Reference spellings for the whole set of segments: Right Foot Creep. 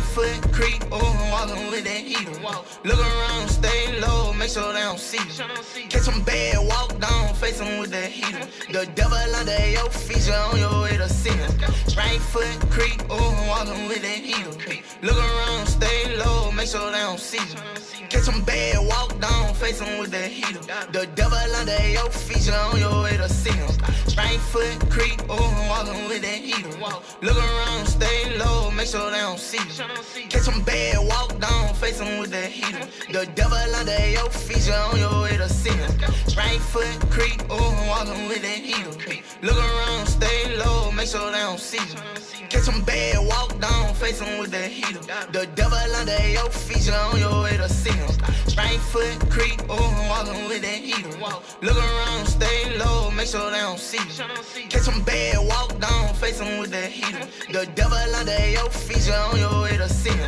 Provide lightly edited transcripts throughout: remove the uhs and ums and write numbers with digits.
right foot creep, oh, walking with that heater. Look around, stay low, make sure they don't see you. Catch them bad, walk down, face them with that heater. The devil under your feet, you're on your way to sinning. Right foot creep, oh, walking with that heater. Look around, stay low, make sure they don't see you. Catch them bad, walk down, face them with that heater. The devil under your feet, you're on your way to sinning. Right foot creep, oh, walking with that heater. Look around, stay low, make sure they don't see you. Catch them bad, walk down, face them with that heater. The devil under your feet, you're on your way to sinning. Right foot creep, oh, walking with that heater. Look around, stay low, make sure they don't see you. Catch them bad, walk down, face them with that heater. The devil under your feet, you're on your way to sinning. Right foot creep, oh, walking with that heater. Look around, stay low, make sure they don't see you. Catch them bad, walk down, face them with that heater. The devil under your feet, you're on your way to sinning.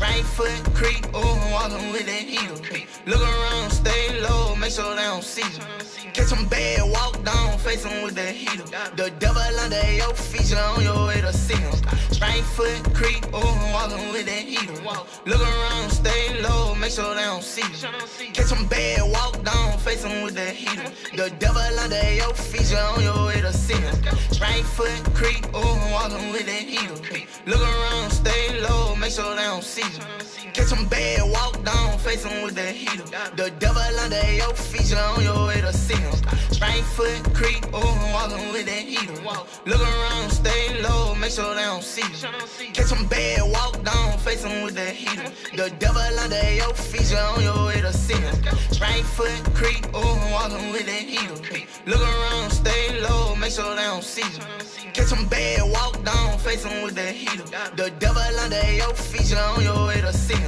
Right foot creep, oh, walking with that heater. Look around, stay low, make sure they don't see you. Catch them bad, walk down, face them with that heater. The devil under your feet, you're on your way to sinning. Right foot creep, oh, walking with that heater. Look around, stay low, make sure they don't see you. Catch them bad, walk down, face them with that heater. The devil under your feet, you're on your way to sinning. Right foot creep, oh, walking with that heater. Look around, stay low, make sure they don't see you. Catch them bad, walk down, face them with that heater. The devil under your feet, you're on your way to sinning. Right foot creep, oh, walking with that heater. Look around, stay low, make sure they don't see you. Catch them bad, walk down, face them with that heater. The devil under your feet, you're on your way to sinning. Right foot creep, oh, walking with that heater. Look around, stay low, make sure they don't see you. Catch them bad, walk down, face them with that heater. The devil under your feet, you're on your way to sinning.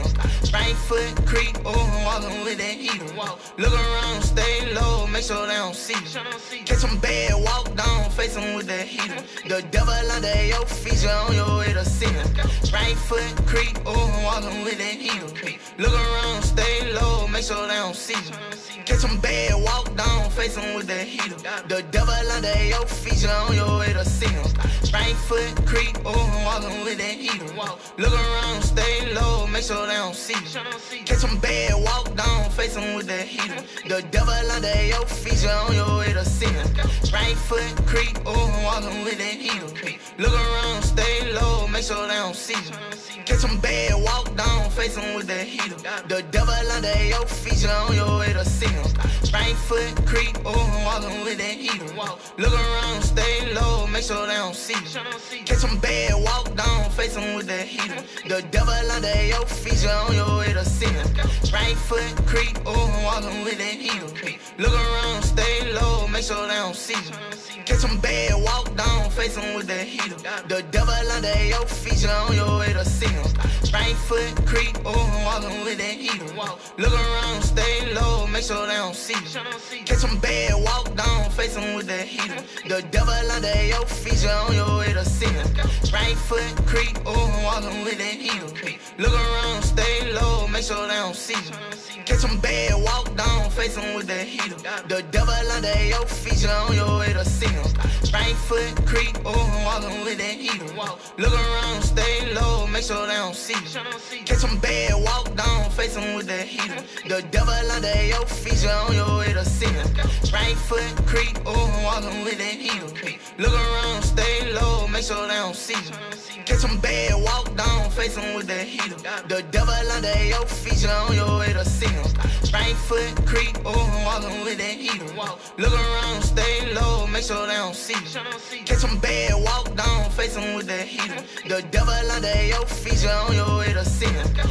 Right foot creep, oh, walking with that heater. Look around, stay low, make sure they don't see you. Catch them bad, walk down, face them with that heater. The devil under your feet, you're on your way to sinning. Right foot creep, oh, walking with that heater. Look around, stay low, make sure they don't see you. Catch them bad, walk down, face them with that heater. The devil under your feet, you're on your way to sinning. Right foot creep, oh, walking with that heater. Look around, stay low, make sure they don't see you. Catch them bad, walk down, face them with that heater. The devil under your feet, you're on your way to sinning. Right foot creep, oh, walking with that heater. Look around, stay low, make sure they don't see you. Catch them bad, walk down, face them with that heater. The devil under your feet, you're on your way to sinning. Right foot creep, oh, walking with that heater. Look around, stay low, make sure they don't see you. Catch them bad, walk down, face them with that heater. The devil under your feet, you're on your way to sinning. Right foot creep, oh, walking with that heater. Look around, stay low, make sure they don't see you. Catch them bad, walk down, face them with that heater. The devil under your feet, you're on your way to sinning. Right foot creep, oh, walking with that heater. Look around, stay low, make sure they don't see you. Catch them bad, walk down, face them with that heater. The devil under your feet, you're on your way to sinning. Right foot creep, oh, walking with that heater. Look around, stay low, make sure they don't see you. Catch them bad, walk down, face them with that heater. The devil under your feet, you're on your way to sinning. Right foot creep, oh, walking with that heater. Look around, stay low, make sure they don't see you. Catch them bad, walk down, face them with that heater. The devil under your feet, you're on your way to sinning. Right foot creep, oh, walking with that heater. Look around, stay low, make sure they don't see you. Catch them bad, walk down, face them with that heater. The devil under your feet, you're on your way to sinning. Right foot creep, oh, walking with that heater. Look around, stay low, make sure they don't see you. Catch them bad, walk down, face them with that heater. The devil under your feet, you're on your way to sinning. Right foot creep, oh, walking with that heater. Look around, stay low, make sure they don't see you. Catch them bad, walk down, face them with that heater. The devil under your feet, you're on your way to sinning.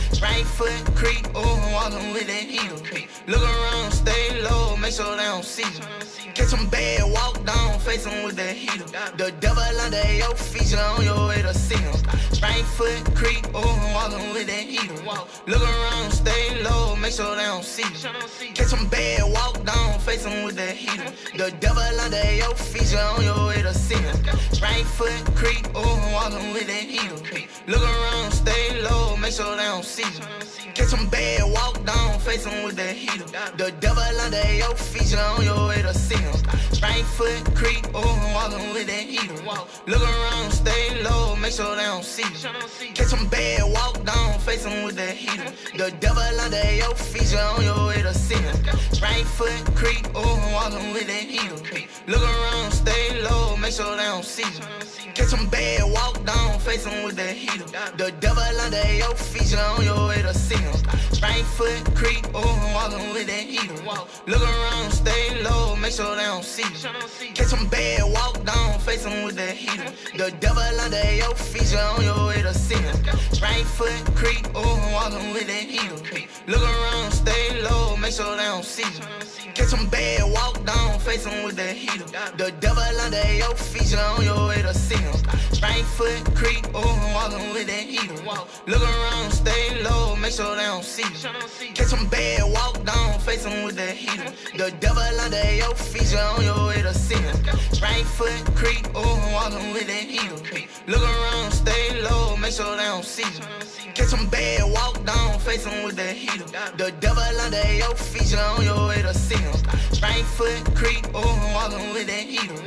Right foot creep, oh, walking with that heater. Look around, stay low, make sure they don't see you. Catch them bad, walk down, face them with that heater. The devil under your feet, you're on your way to sinning. Right foot creep, oh, walking with that heater. Look around, stay low, make sure they don't see you. Catch them bad, walk down, face them with that heater. The devil under your feet, you're on your way to sinning. Right foot creep, oh, walking with that heater. Look around, stay low, make sure they don't see you. Catch them bad, walk down. face him with that heater. The devil under your feet, you're on your way to see him. Right foot creep, ooh, walking with that heater. Look around, stay low, make sure they don't see you. Catch him bad, walk down, face him with that heater. The devil under your feet, you're on your way to see him. Right foot creep, ooh, walking with that heater. Look around, stay low, make sure they don't see you. Catch him bad, walk down, face him with that heater. The devil under your feet, you're on your way to see him. Right foot creep, ooh, walking with that heater. Look around, stay low, make sure they don't see you. Catch them bad, walk down, face them with that heater. The devil under your feet, you're on your way to see him. Right foot creep, ooh, walking with that heater. Look around, stay low, make sure they don't see you. Catch them bad, walk down, face them with that heater. The devil under your feet, you're on your way to see him. Right foot creep, ooh, walking with that heater. Look around, stay low, make sure they don't see you. Catch them bad, walk down, face them with that heater. The devil under your feet, you're on your way to see him. Right foot creep, ooh, walking with that heater.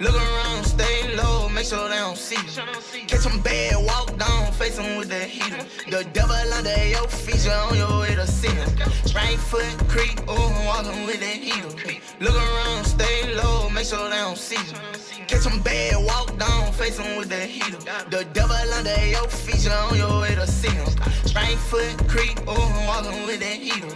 Look around, stay low, make sure they don't see you. Catch them bad, walk down, face them with that heater. The devil under your feet, you're on your way to see him. Right foot creep, ooh, walking with that heater. Look around, stay low, make sure they don't see you. Catch them bad, walk down, face them with that heater. The devil under your feet, you're on your way to see him. Right foot creep, ooh, walking with that heater.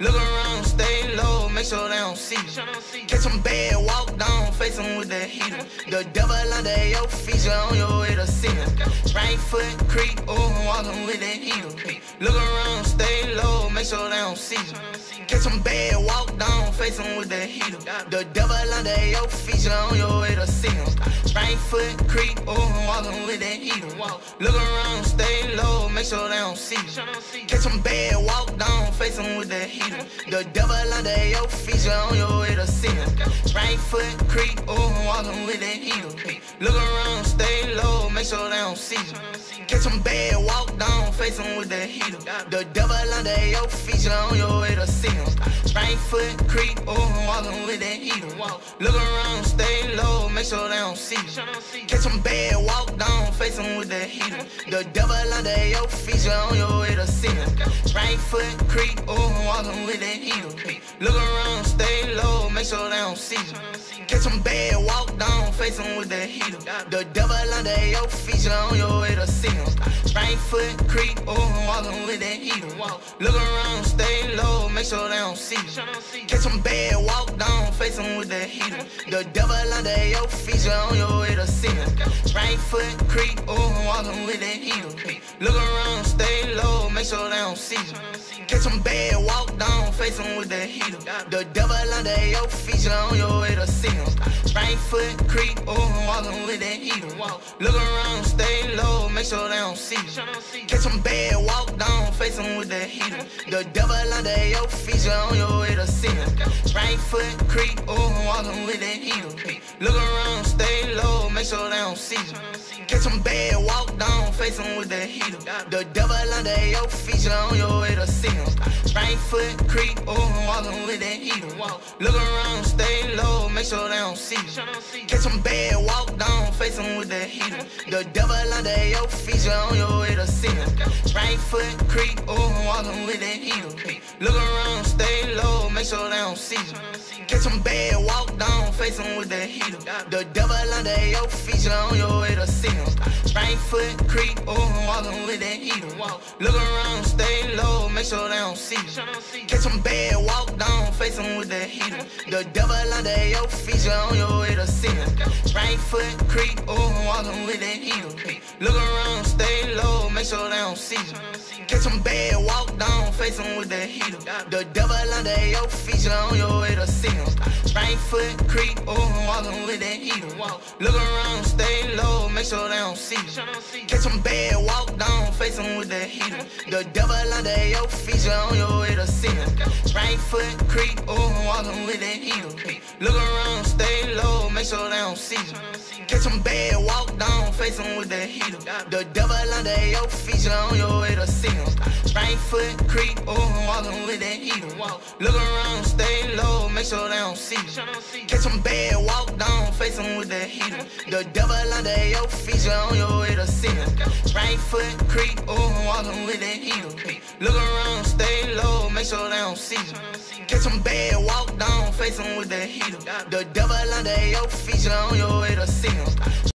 Look around, stay low, make sure they don't see you. Catch them bad, walk down, face them with that heater. The devil under your feet, you're on your way to see him. Right foot creep, ooh, walking with that heater. Look around, stay low, make sure they don't see you. Catch them bad, walk down, face them with that heater. The devil under your feet, you're on your way to see him. Right foot creep, ooh, walking with that heater. Look around, stay low, make sure they don't see you. Catch them bad, walk down, face them with that heater. The devil under your feet, you're on your way to see him. Right foot creep, ooh, walking with that heater. Look around, stay low, make sure they don't see you. Catch them bad, walk down, face them with that heater. The devil under your feet, you're on your way to see him. Right foot creep, ooh, walking with that heater. Look around, stay low, make sure they don't see you. Catch them bad, walk down, face them with that heater. The devil under your feet, you're on your way to see him. Right foot creep, ooh, walking with that heater. Look around, stay low, make sure they don't see you. Catch them bad, walk down, face them with that heater. The devil under your feet, you're on your way to see him. Right foot creep, ooh, walking with that heater. Look around, stay low, make sure they don't see you. Catch them bad, walk down, face them with that heater. The devil under your feet, you're on your way to see him. Right foot creep, ooh, walking with that heater. Look around, stay low, make sure they don't see you. Catch them bad, walk down, face them with that heater. The devil under your feet, you're on your way to see him. Right foot creep, ooh, walking with that heater. Look around, stay low, make sure they don't see you. Catch them bad, walk down, face them with that heater. The devil under your feet, you're on your way to see him. Right foot creep, ooh, walking with that heater. Look around, stay low, make sure they don't see you. Catch them bad, walk down, face them with that heater. The devil under your feet, you're on your way to see him. Right foot creep, ooh, walking with that heater. Look around, stay low, make sure they don't see you. Catch them bad, walk down, face them with that heater. The devil under your feet, you're on your way to see him. Right foot creep, ooh, walking with that heater. Look around, stay low, make sure they don't see you. Catch them bad, walk down, face them with that heater. The devil under your feet, you're on your way to see him. Right foot creep, ooh, walking with that heater. Look around, stay low, make sure they don't see you. Catch them bad, walk down, face them with that heater. The devil under your feet, you're on your way to see him. Right foot creep, ooh, walking with that heater. Look around, stay low, make sure they don't see you. Catch them bad, walk down, face them with that heater. The devil under your feet, you're on your way to see him. Right foot creep, ooh, walking with that heater. Look around, stay low, make sure they don't see you. Catch them bad, walk down, face them with that heater. The devil under your feet, you're on your way to see him. Right foot creep, ooh, walking with that heater. Look around, stay low, make sure they don't see you. Catch them bad, walk down, face them with that heater. The devil under your feet, you're on your way to see him. Right foot creep, ooh, walking with that heat. Look around, stay low, make sure they don't see you. Catch them bad, walk down, face them with that heater. The devil under your feet, you're on your way to see him. Right foot creep, ooh, walking with that heater. Look around, stay low, make sure they don't see you. Catch them bad, walk down, face them with that heater. The devil under your feet, you're on your way to see him.